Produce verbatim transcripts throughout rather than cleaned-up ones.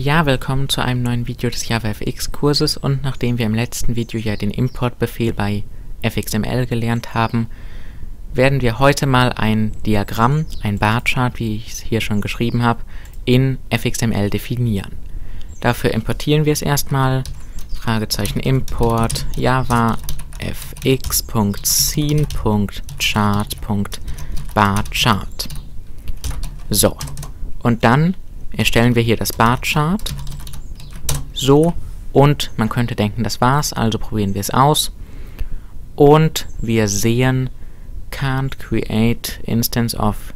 Ja, willkommen zu einem neuen Video des JavaFX Kurses, und nachdem wir im letzten Video ja den Importbefehl bei F X M L gelernt haben, werden wir heute mal ein Diagramm, ein BarChart, wie ich es hier schon geschrieben habe, in F X M L definieren. Dafür importieren wir es erstmal, Fragezeichen import javafx.scene.chart.barchart. So, und dann erstellen wir hier das BarChart. So, und man könnte denken, das war's, also probieren wir es aus. Und wir sehen, can't create instance of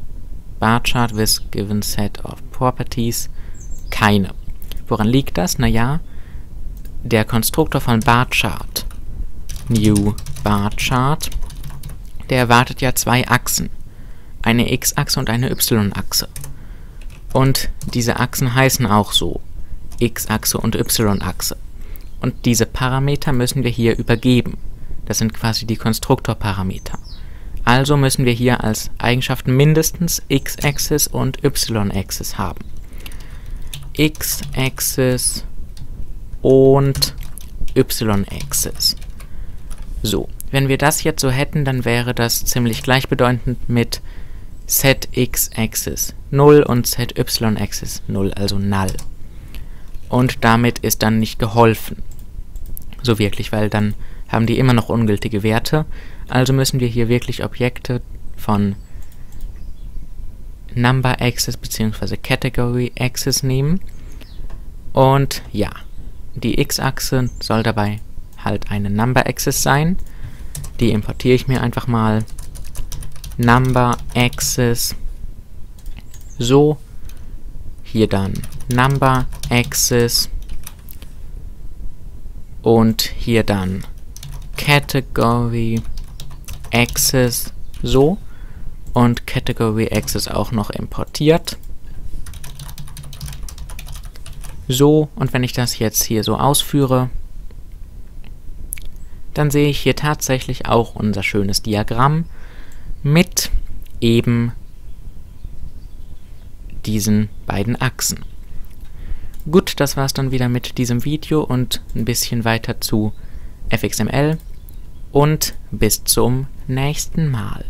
BarChart with given set of properties. Keine. Woran liegt das? Naja, der Konstruktor von BarChart, new BarChart, der erwartet ja zwei Achsen. Eine X-Achse und eine Y-Achse. Und diese Achsen heißen auch so, X-Achse und Y-Achse. Und diese Parameter müssen wir hier übergeben. Das sind quasi die Konstruktorparameter. Also müssen wir hier als Eigenschaften mindestens X-Axis und Y-Axis haben. X-Axis und Y-Axis. So, wenn wir das jetzt so hätten, dann wäre das ziemlich gleichbedeutend mit Set X-Axis null und Set Y-Axis null, also null. Und damit ist dann nicht geholfen. So wirklich, weil dann haben die immer noch ungültige Werte. Also müssen wir hier wirklich Objekte von NumberAxis bzw. CategoryAxis nehmen. Und ja, die X-Achse soll dabei halt eine NumberAxis sein. Die importiere ich mir einfach mal. NumberAxis, so, hier dann NumberAxis und hier dann CategoryAxis, so, und CategoryAxis auch noch importiert. So, und wenn ich das jetzt hier so ausführe, dann sehe ich hier tatsächlich auch unser schönes Diagramm mit eben diesen beiden Achsen. Gut, das war's dann wieder mit diesem Video und ein bisschen weiter zu F X M L, und bis zum nächsten Mal.